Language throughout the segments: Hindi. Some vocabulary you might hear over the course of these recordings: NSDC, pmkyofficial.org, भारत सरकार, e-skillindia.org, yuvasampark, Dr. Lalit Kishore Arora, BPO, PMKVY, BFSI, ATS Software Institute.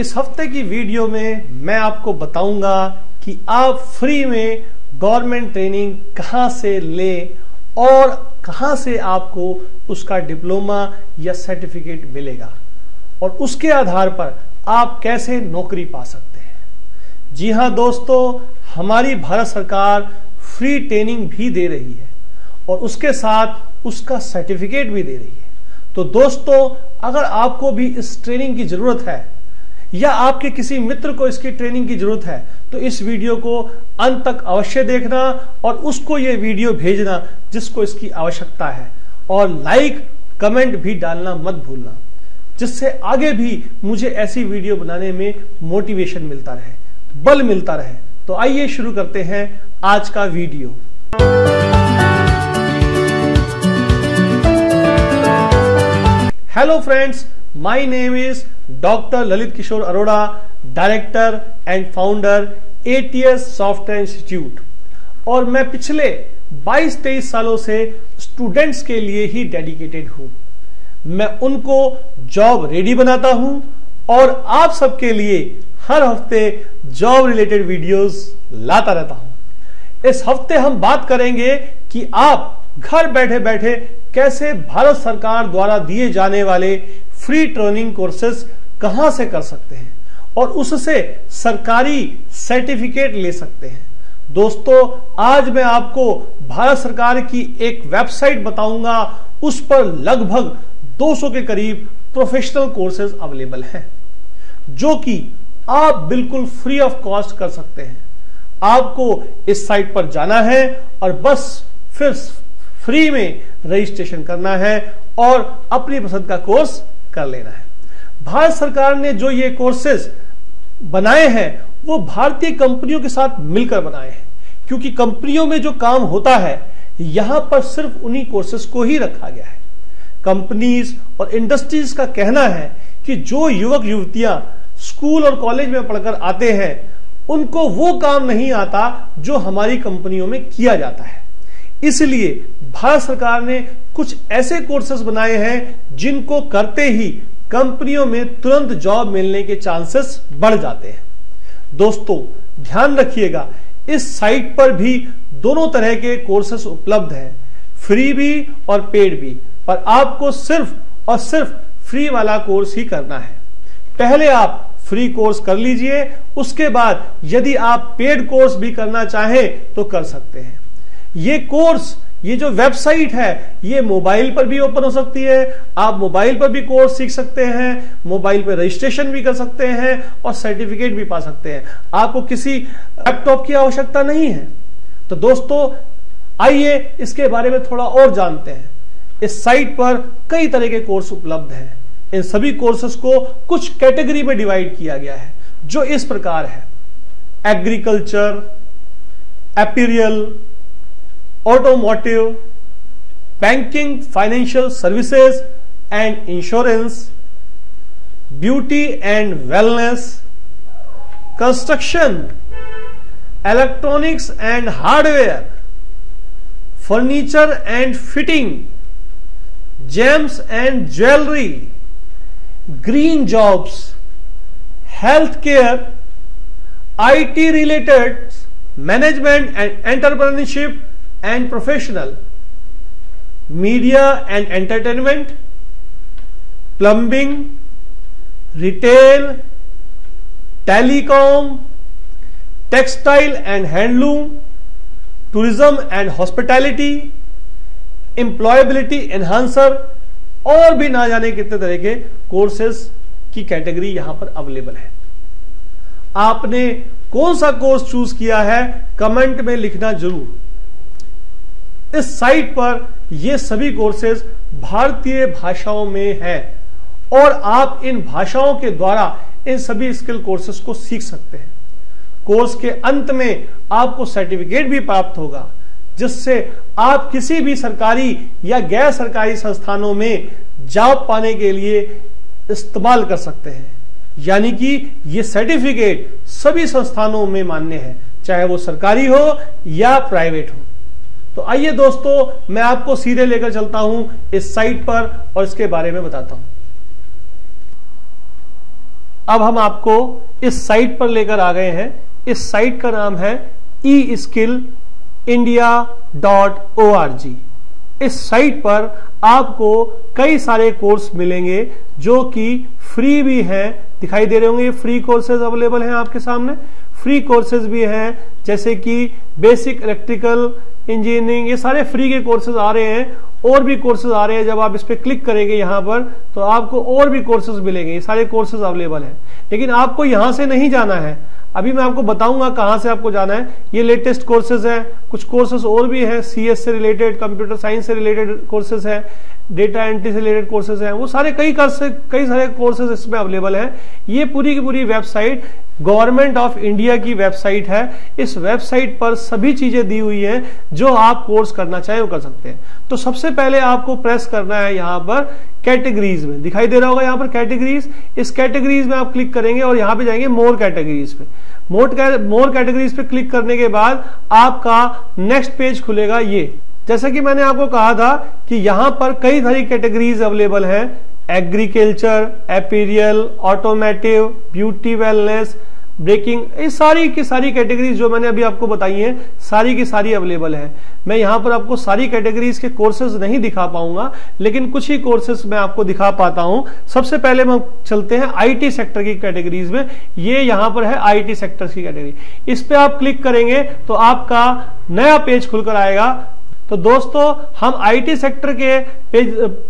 इस हफ्ते की वीडियो में मैं आपको बताऊंगा कि आप फ्री में गवर्नमेंट ट्रेनिंग कहां से लें और कहां से आपको उसका डिप्लोमा या सर्टिफिकेट मिलेगा और उसके आधार पर आप कैसे नौकरी पा सकते हैं। जी हां दोस्तों, हमारी भारत सरकार फ्री ट्रेनिंग भी दे रही है और उसके साथ उसका सर्टिफिकेट भी दे रही है। तो दोस्तों, अगर आपको भी इस ट्रेनिंग की जरूरत है या आपके किसी मित्र को इसकी ट्रेनिंग की जरूरत है तो इस वीडियो को अंत तक अवश्य देखना और उसको ये वीडियो भेजना जिसको इसकी आवश्यकता है, और लाइक कमेंट भी डालना मत भूलना, जिससे आगे भी मुझे ऐसी वीडियो बनाने में मोटिवेशन मिलता रहे, बल मिलता रहे। तो आइए शुरू करते हैं आज का video. Hello friends, my name is Doctor Lalit Kishore Arora, Director and Founder ATS Software Institute। और मैं पिछले 22-23 सालों से स्टूडेंट्स के लिए ही डेडिकेटेड हूँ। मैं उनको जॉब रेडी बनाता हूँ और आप सबके लिए हर हफ्ते जॉब रिलेटेड वीडियोस लाता रहता हूँ। इस हफ्ते हम बात करेंगे कि आप घर बैठे बैठे कैसे भारत सरकार द्वारा दिए जाने वाले फ्री ट्रेनिंग कोर्सेस कहां से कर सकते हैं और उससे सरकारी सर्टिफिकेट ले सकते हैं। दोस्तों, आज मैं आपको भारत सरकार की एक वेबसाइट बताऊंगा, उस पर लगभग 200 के करीब प्रोफेशनल कोर्सेज अवेलेबल हैं जो कि आप बिल्कुल फ्री ऑफ कॉस्ट कर सकते हैं। आपको इस साइट पर जाना है और बस फिर फ्री में रजिस्ट्रेशन करना है और अपनी पसंद का कोर्स कर लेना है। भारत सरकार ने जो ये कोर्सेज बनाए हैं वो भारतीय कंपनियों के साथ मिलकर बनाए हैं, क्योंकि कंपनियों में जो काम होता है यहां पर सिर्फ उन्हीं कोर्सेज को ही रखा गया है। कंपनीज और इंडस्ट्रीज का कहना है कि जो युवक युवतियां स्कूल और कॉलेज में पढ़कर आते हैं उनको वो काम नहीं आता जो हमारी कंपनियों में किया जाता है। इसलिए भारत सरकार ने कुछ ऐसे कोर्सेज बनाए हैं जिनको करते ही कंपनियों में तुरंत जॉब मिलने के चांसेस बढ़ जाते हैं। दोस्तों, ध्यान रखिएगा, इस साइट पर भी दोनों तरह के कोर्सेज उपलब्ध हैं, फ्री भी और पेड भी, पर आपको सिर्फ और सिर्फ फ्री वाला कोर्स ही करना है। पहले आप फ्री कोर्स कर लीजिए, उसके बाद यदि आप पेड कोर्स भी करना चाहें तो कर सकते हैं। ये कोर्स, ये जो वेबसाइट है, ये मोबाइल पर भी ओपन हो सकती है। आप मोबाइल पर भी कोर्स सीख सकते हैं, मोबाइल पर रजिस्ट्रेशन भी कर सकते हैं और सर्टिफिकेट भी पा सकते हैं। आपको किसी लैपटॉप की आवश्यकता नहीं है। तो दोस्तों, आइए इसके बारे में थोड़ा और जानते हैं। इस साइट पर कई तरह के कोर्स उपलब्ध हैं। इन सभी कोर्सेस को कुछ कैटेगरी में डिवाइड किया गया है जो इस प्रकार है: agriculture, apparel, automotive, banking, financial services and insurance, beauty and wellness, Wellness, construction, electronics and hardware, furniture and fitting, gems and jewelry, green jobs, healthcare, IT related, management and entrepreneurship and professional, media and entertainment, plumbing, retail, telecom, textile and handloom, tourism and hospitality, employability enhancer, और भी ना जाने कितने तरह के कोर्सेज की कैटेगरी यहां पर अवेलेबल है। आपने कौन सा कोर्स चूज किया है कमेंट में लिखना जरूर। इस साइट पर ये सभी कोर्सेज भारतीय भाषाओं में हैं और आप इन भाषाओं के द्वारा इन सभी स्किल कोर्सेज को सीख सकते हैं। कोर्स के अंत में आपको सर्टिफिकेट भी प्राप्त होगा, जिससे आप किसी भी सरकारी या गैर सरकारी संस्थानों में जॉब पाने के लिए इस्तेमाल कर सकते हैं। यानी कि ये सर्टिफिकेट सभी संस्थानों में मान्य है, चाहे वो सरकारी हो या प्राइवेट हो। तो आइए दोस्तों, मैं आपको सीधे लेकर चलता हूं इस साइट पर और इसके बारे में बताता हूं। अब हम आपको इस साइट पर लेकर आ गए हैं। इस साइट का नाम है e-skillindia.org। इस साइट पर आपको कई सारे कोर्स मिलेंगे जो कि फ्री भी हैं, दिखाई दे रहे होंगे। फ्री कोर्सेज अवेलेबल हैं आपके सामने। फ्री कोर्सेज भी हैं जैसे कि बेसिक इलेक्ट्रिकल इंजीनियरिंग, ये सारे फ्री के कोर्सेज आ रहे हैं। और भी कोर्सेज आ रहे हैं, जब आप इस पर क्लिक करेंगे यहाँ पर तो आपको और भी कोर्सेज मिलेंगे। ये सारे कोर्सेज अवेलेबल हैं, लेकिन आपको यहाँ से नहीं जाना है। अभी मैं आपको बताऊंगा कहाँ से आपको जाना है। ये लेटेस्ट कोर्सेज हैं, कुछ कोर्सेज और भी हैं। CS से रिलेटेड, कंप्यूटर साइंस से रिलेटेड कोर्सेज हैं, डेटा एंट्री से रिलेटेड कोर्सेज हैं, वो सारे कई सारे कोर्सेज इसमें अवेलेबल हैं। ये पूरी की पूरी वेबसाइट गवर्नमेंट ऑफ इंडिया की वेबसाइट है। इस वेबसाइट पर सभी चीजें दी हुई हैं, जो आप कोर्स करना चाहे वो कर सकते हैं। तो सबसे पहले आपको प्रेस करना है यहाँ पर कैटेगरीज में, दिखाई दे रहा होगा यहाँ पर कैटेगरीज। इस कैटेगरीज में आप क्लिक करेंगे और यहाँ पे जाएंगे मोर कैटेगरीज पे। मोर कैटेगरीज पे क्लिक करने के बाद आपका नेक्स्ट पेज खुलेगा। ये जैसा कि मैंने आपको कहा था कि यहाँ पर कई सारी कैटेगरीज अवेलेबल हैं। Agriculture, apparel, automotive, beauty wellness, breaking, ये सारी की सारी कैटेगरीज जो मैंने अभी आपको बताई हैं, सारी की सारी अवेलेबल है। मैं यहाँ पर आपको सारी कैटेगरीज के कोर्सेज नहीं दिखा पाऊंगा, लेकिन कुछ ही कोर्सेज मैं आपको दिखा पाता हूँ। सबसे पहले हम चलते हैं IT सेक्टर की कैटेगरीज में। ये यहाँ पर है IT सेक्टर की कैटेगरी। इस पर आप क्लिक करेंगे तो आपका नया पेज खुलकर आएगा। तो दोस्तों, हम IT सेक्टर के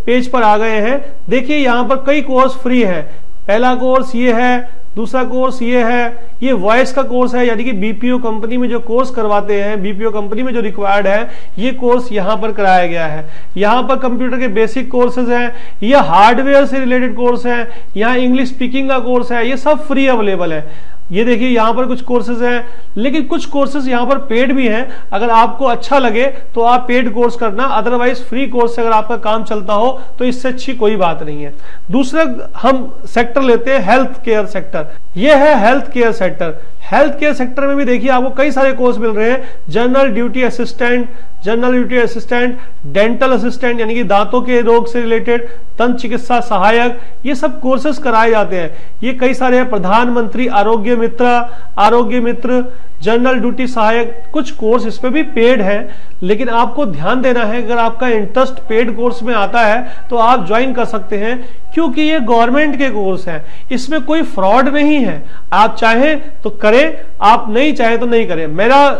पेज पर आ गए हैं। देखिए यहाँ पर कई कोर्स फ्री हैं। पहला कोर्स ये है, दूसरा कोर्स ये है। ये वॉइस का कोर्स है, यानी कि BPO कंपनी में जो कोर्स करवाते हैं, BPO कंपनी में जो रिक्वायर्ड है, ये कोर्स यहाँ पर कराया गया है। यहाँ पर कंप्यूटर के बेसिक कोर्सेज हैं, यह हार्डवेयर से रिलेटेड कोर्स है, यहाँ इंग्लिश स्पीकिंग का कोर्स है, ये सब फ्री अवेलेबल है। ये देखिए यहाँ पर कुछ कोर्सेज हैं, लेकिन कुछ कोर्सेज यहाँ पर पेड भी हैं। अगर आपको अच्छा लगे तो आप पेड कोर्स करना, अदरवाइज फ्री कोर्स से अगर आपका काम चलता हो तो इससे अच्छी कोई बात नहीं है। दूसरा हम सेक्टर लेते हैं हेल्थ केयर सेक्टर। ये है health care sector. Health care sector में भी देखिए आपको कई सारे कोर्स मिल रहे हैं। General duty assistant, dental assistant यानी कि दांतों के रोग से रिलेटेड, दंत चिकित्सा सहायक, ये सब कोर्सेज कराए जाते हैं। ये कई सारे हैं, प्रधानमंत्री आरोग्य मित्र, जनरल ड्यूटी सहायक, कुछ कोर्स इसमें भी पेड है। लेकिन आपको ध्यान देना है, अगर आपका इंटरेस्ट पेड कोर्स में आता है तो आप ज्वाइन कर सकते हैं, क्योंकि ये गवर्नमेंट के कोर्स हैं, इसमें कोई फ्रॉड नहीं है। आप चाहें तो करें, आप नहीं चाहें तो नहीं करें। मेरा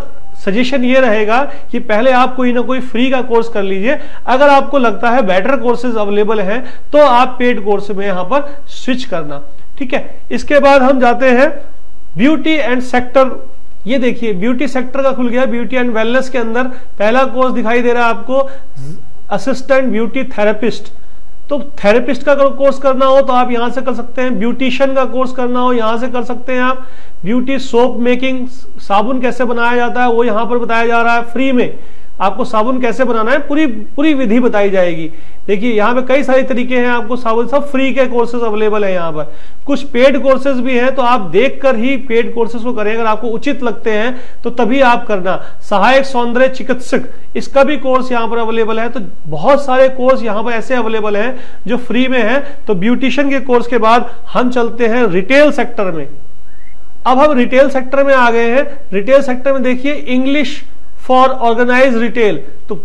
सजेशन ये रहेगा कि पहले आप कोई ना कोई फ्री का कोर्स कर लीजिए। अगर आपको लगता है बेटर कोर्सेज अवेलेबल हैं तो आप पेड कोर्स में यहाँ पर स्विच करना, ठीक है। इसके बाद हम जाते हैं ब्यूटी एंड सेक्टर। ये देखिए ब्यूटी सेक्टर का खुल गया। ब्यूटी एंड वेलनेस के अंदर पहला कोर्स दिखाई दे रहा है आपको, असिस्टेंट ब्यूटी थेरेपिस्ट। तो थेरेपिस्ट का कोर्स करना हो तो आप यहां से कर सकते हैं। ब्यूटिशियन का कोर्स करना हो यहां से कर सकते हैं आप। ब्यूटी सोप मेकिंग, साबुन कैसे बनाया जाता है वो यहां पर बताया जा रहा है। फ्री में आपको साबुन कैसे बनाना है पूरी विधि बताई जाएगी। देखिए यहाँ पे कई सारे तरीके हैं आपको साबुन, सब फ्री के कोर्सेज अवेलेबल है। यहाँ पर कुछ पेड कोर्सेज भी हैं, तो आप देखकर ही पेड कोर्सेज को करें, अगर आपको उचित लगते हैं तो तभी आप करना। सहायक सौंदर्य चिकित्सक, इसका भी कोर्स यहाँ पर अवेलेबल है। तो बहुत सारे कोर्स यहाँ पर ऐसे अवेलेबल है जो फ्री में है। तो ब्यूटिशियन के कोर्स के बाद हम चलते हैं रिटेल सेक्टर में। अब हम रिटेल सेक्टर में आ गए हैं। रिटेल सेक्टर में देखिए इंग्लिश फॉर ऑर्गेनाइज रिटेल, तो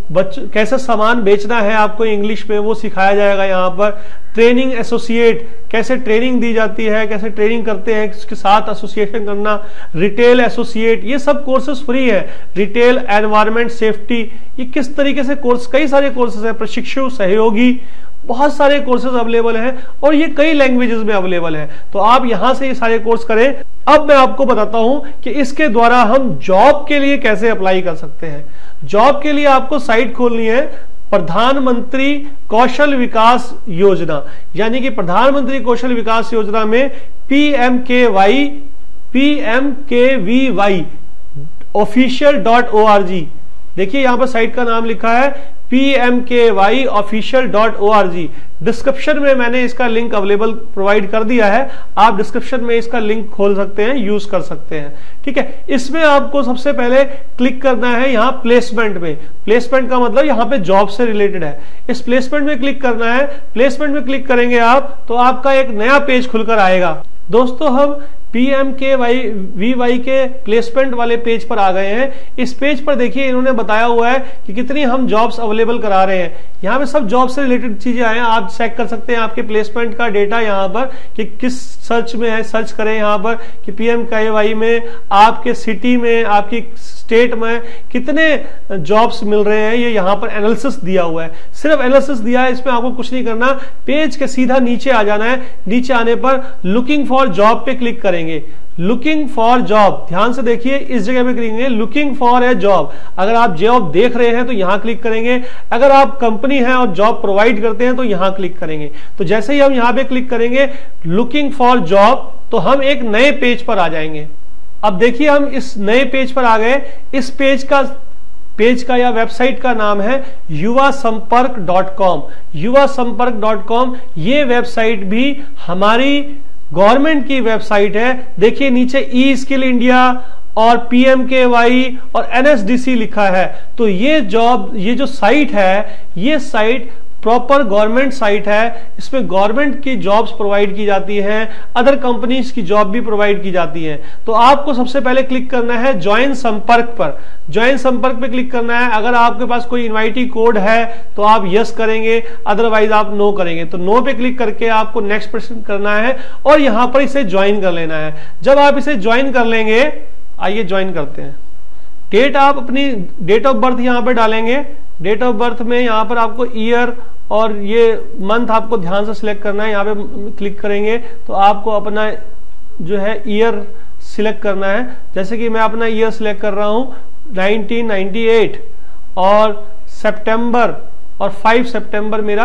कैसे सामान बेचना है आपको इंग्लिश में वो सिखाया जाएगा यहाँ पर। ट्रेनिंग एसोसिएट, कैसे ट्रेनिंग दी जाती है, कैसे ट्रेनिंग करते हैं, इसके साथ एसोसिएशन करना, रिटेल एसोसिएट, ये सब कोर्सेज फ्री है। रिटेल एनवायरमेंट सेफ्टी, ये किस तरीके से कोर्स, कई सारे कोर्सेज है। प्रशिक्षु सहयोगी, बहुत सारे कोर्सेज अवेलेबल हैं और ये कई लैंग्वेजेस में अवेलेबल है। तो आप यहाँ से ये सारे कोर्स करें। अब मैं आपको बताता हूं कि इसके द्वारा हम जॉब के लिए कैसे अप्लाई कर सकते हैं। जॉब के लिए आपको साइट खोलनी है, प्रधानमंत्री कौशल विकास योजना, यानी कि प्रधानमंत्री कौशल विकास योजना में PMKVY official.org। देखिए यहां पर साइट का नाम लिखा है pmkyofficial.org। डिस्क्रिप्शन में मैंने इसका लिंक अवेलेबल प्रोवाइड कर दिया है, आप डिस्क्रिप्शन में इसका लिंक खोल सकते हैं, यूज कर सकते हैं, ठीक है। इसमें आपको सबसे पहले क्लिक करना है यहाँ प्लेसमेंट में। प्लेसमेंट का मतलब यहाँ पे जॉब से रिलेटेड है। इस प्लेसमेंट में क्लिक करना है। प्लेसमेंट में क्लिक करेंगे आप तो आपका एक नया पेज खुलकर आएगा। दोस्तों हम PMKVY के प्लेसमेंट वाले पेज पर आ गए हैं। इस पेज पर देखिए इन्होंने बताया हुआ है कि कितनी हम जॉब्स अवेलेबल करा रहे हैं। यहाँ पे सब जॉब से रिलेटेड चीजें आए हैं, आप चेक कर सकते हैं आपके प्लेसमेंट का डेटा यहाँ पर कि किस सर्च में है। सर्च करें यहाँ पर कि PMKVY में आपके सिटी में आपकी स्टेट में कितने जॉब्स मिल रहे हैं, ये यहाँ पर एनालिसिस दिया हुआ है। सिर्फ एनालिसिस दिया है, इसमें आपको कुछ नहीं करना, पेज के सीधा नीचे आ जाना है। नीचे आने पर लुकिंग फॉर जॉब पे क्लिक करेंगे। लुकिंग फॉर जॉब, ध्यान से देखिए इस जगह पे करेंगे लुकिंग फॉर ए जॉब। अगर आप जॉब देख रहे हैं तो यहां क्लिक करेंगे, अगर आप कंपनी हैं और जॉब प्रोवाइड करते हैं तो यहां क्लिक करेंगे। तो जैसे ही हम यहां पे क्लिक करेंगे लुकिंग फॉर जॉब तो हम एक नए पेज पर आ जाएंगे। अब देखिए हम इस नए पेज पर आ गए। इस पेज का या वेबसाइट का नाम है yuvasampark.com। yuvasampark.com ये वेबसाइट भी हमारी गवर्नमेंट की वेबसाइट है। देखिए नीचे e-skillindia और PMKVY और NSDC लिखा है। तो ये जो साइट है, ये साइट प्रॉपर गवर्नमेंट साइट है। इसमें गवर्नमेंट की जॉब्स प्रोवाइड की जाती हैं, अदर कंपनीज की जॉब भी प्रोवाइड की जाती हैं। तो आपको सबसे पहले क्लिक करना है ज्वाइन संपर्क पर। ज्वाइन संपर्क पे क्लिक करना है। अगर आपके पास कोई इनवाइटी कोड है तो आप यस करेंगे, अदरवाइज आप नो करेंगे। तो नो पे क्लिक करके आपको नेक्स्ट पर्सन करना है और यहां पर इसे ज्वाइन कर लेना है। जब आप इसे ज्वाइन कर लेंगे, आइए ज्वाइन करते हैं। डेट आप अपनी डेट ऑफ बर्थ यहाँ पर डालेंगे। डेट ऑफ बर्थ में यहाँ पर आपको ईयर और ये मंथ आपको ध्यान से सिलेक्ट करना है। यहाँ पे क्लिक करेंगे तो आपको अपना जो है ईयर सिलेक्ट करना है। जैसे कि मैं अपना ईयर सिलेक्ट कर रहा हूँ 1998 और सितंबर और 5 सितंबर मेरा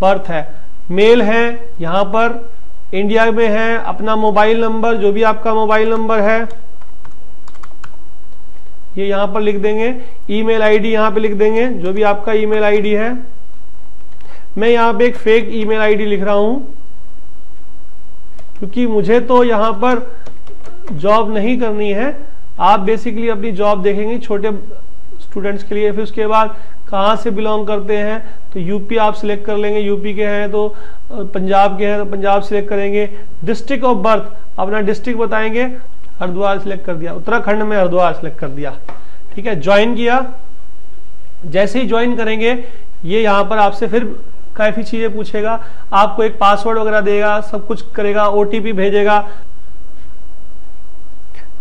बर्थ है। मेल है, यहाँ पर इंडिया में है। अपना मोबाइल नंबर, जो भी आपका मोबाइल नंबर है ये यहाँ पर लिख देंगे। ईमेल आईडी यहाँ पे लिख देंगे, जो भी आपका ईमेल आईडी है। मैं यहाँ पे एक फेक ईमेल आईडी लिख रहा हूं क्योंकि मुझे तो यहाँ पर जॉब नहीं करनी है। आप बेसिकली अपनी जॉब देखेंगे छोटे स्टूडेंट्स के लिए। फिर उसके बाद कहाँ से बिलोंग करते हैं तो यूपी आप सिलेक्ट कर लेंगे। यूपी के हैं तो पंजाब के हैं तो पंजाब सिलेक्ट करेंगे। डिस्ट्रिक्ट ऑफ बर्थ अपना डिस्ट्रिक्ट बताएंगे। हरिद्वार सिलेक्ट कर दिया, उत्तराखंड में हरिद्वार सिलेक्ट कर दिया। ठीक है, ज्वाइन किया। जैसे ही ज्वाइन करेंगे ये यहाँ पर आपसे फिर काफी चीजें पूछेगा, आपको एक पासवर्ड वगैरह देगा, सब कुछ करेगा, ओटीपी भेजेगा।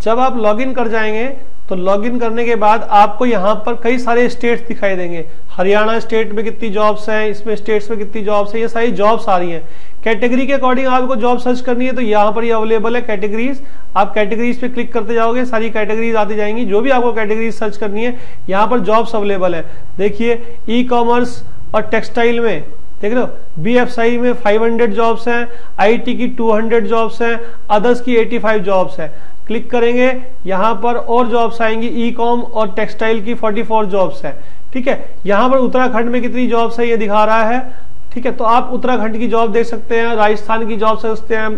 जब आप लॉगिन कर जाएंगे तो लॉगिन करने के बाद आपको यहाँ पर कई सारे स्टेट्स दिखाई देंगे। हरियाणा स्टेट में कितनी जॉब्स हैं, इसमें स्टेट्स में कितनी जॉब्स हैं, ये सारी जॉब्स आ रही हैं। कैटेगरी के अकॉर्डिंग आपको जॉब सर्च करनी है तो यहाँ पर ये अवेलेबल है कैटेगरीज। आप कैटेगरीज पे क्लिक करते जाओगे, सारी कैटेगरीज आती जाएंगी। जो भी आपको कैटेगरीज सर्च करनी है यहाँ पर जॉब्स अवेलेबल है। देखिए ई कॉमर्स और टेक्सटाइल में देख लो BFSI में 500 जॉब्स हैं, IT की 200 जॉब्स हैं, अदर्स की 85 जॉब्स हैं। क्लिक करेंगे यहाँ पर और जॉब्स आएंगी। ई कॉम और टेक्सटाइल की 44 जॉब्स हैं। ठीक है, यहाँ पर उत्तराखंड में कितनी जॉब्स है ये दिखा रहा है। ठीक है, तो आप उत्तराखंड की जॉब देख सकते हैं, राजस्थान की जॉब देख सकते हैं,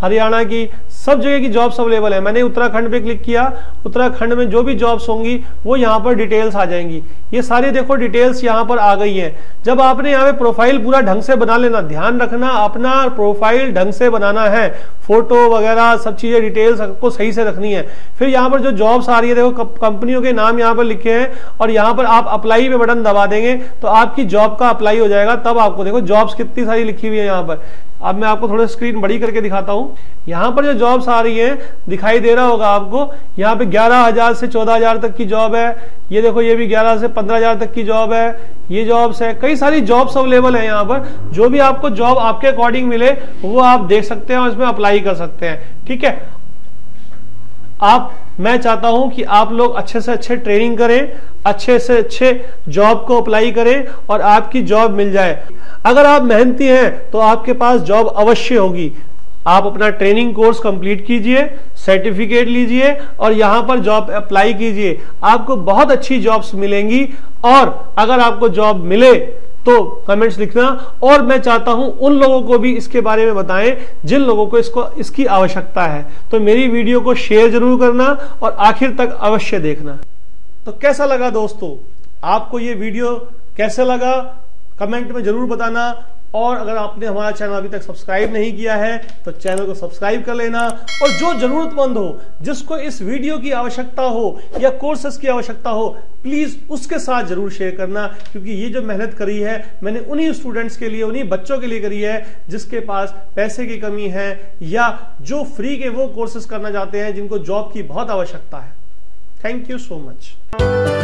हरियाणा की, सब जगह की जॉब्स अवेलेबल है। मैंने उत्तराखंड पे क्लिक किया, उत्तराखंड में जो भी जॉब्स होंगी वो यहाँ पर डिटेल्स आ जाएंगी। ये सारी देखो डिटेल्स यहाँ पर आ गई है। जब आपने यहाँ पे प्रोफाइल पूरा ढंग से बना लेना, ध्यान रखना अपना प्रोफाइल ढंग से बनाना है, फोटो वगैरह सब चीजें डिटेल्स आपको सही से रखनी है। फिर यहाँ पर जो जॉब्स आ रही है देखो कंपनियों के नाम यहाँ पर लिखे हैं और यहाँ पर आप अप्लाई पे बटन दबा देंगे तो आपकी जॉब का अप्लाई हो जाएगा। तब आपको देखो जॉब्स कितनी सारी लिखी हुई है यहाँ पर। अब मैं आपको थोड़ा स्क्रीन बड़ी करके दिखाता हूँ। यहाँ पर जो जॉब्स आ रही हैं दिखाई दे रहा होगा आपको, यहाँ पे 11,000 से 14,000 तक की जॉब है। ये देखो ये भी 11 से 15,000 तक की जॉब है। ये जॉब्स है, कई सारी जॉब्स अवेलेबल है यहाँ पर। जो भी आपको जॉब आपके अकॉर्डिंग मिले वो आप देख सकते हैं और इसमें अप्लाई कर सकते हैं। ठीक है, मैं चाहता हूं कि आप लोग अच्छे से अच्छे ट्रेनिंग करें, अच्छे से अच्छे जॉब को अप्लाई करें और आपकी जॉब मिल जाए। अगर आप मेहनती हैं तो आपके पास जॉब अवश्य होगी। आप अपना ट्रेनिंग कोर्स कंप्लीट कीजिए, सर्टिफिकेट लीजिए और यहाँ पर जॉब अप्लाई कीजिए। आपको बहुत अच्छी जॉब्स मिलेंगी। और अगर आपको जॉब मिले तो कमेंट्स लिखना, और मैं चाहता हूं उन लोगों को भी इसके बारे में बताएं जिन लोगों को इसकी आवश्यकता है। तो मेरी वीडियो को शेयर जरूर करना और आखिर तक अवश्य देखना। तो कैसा लगा दोस्तों, आपको ये वीडियो कैसा लगा कमेंट में जरूर बताना। और अगर आपने हमारा चैनल अभी तक सब्सक्राइब नहीं किया है तो चैनल को सब्सक्राइब कर लेना। और जो जरूरतमंद हो, जिसको इस वीडियो की आवश्यकता हो या कोर्सेस की आवश्यकता हो, प्लीज उसके साथ जरूर शेयर करना, क्योंकि ये जो मेहनत करी है मैंने उन्हीं स्टूडेंट्स के लिए, उन्हीं बच्चों के लिए करी है जिसके पास पैसे की कमी है या जो फ्री के वो कोर्सेस करना चाहते हैं जिनको जॉब की बहुत आवश्यकता है। Thank you so much.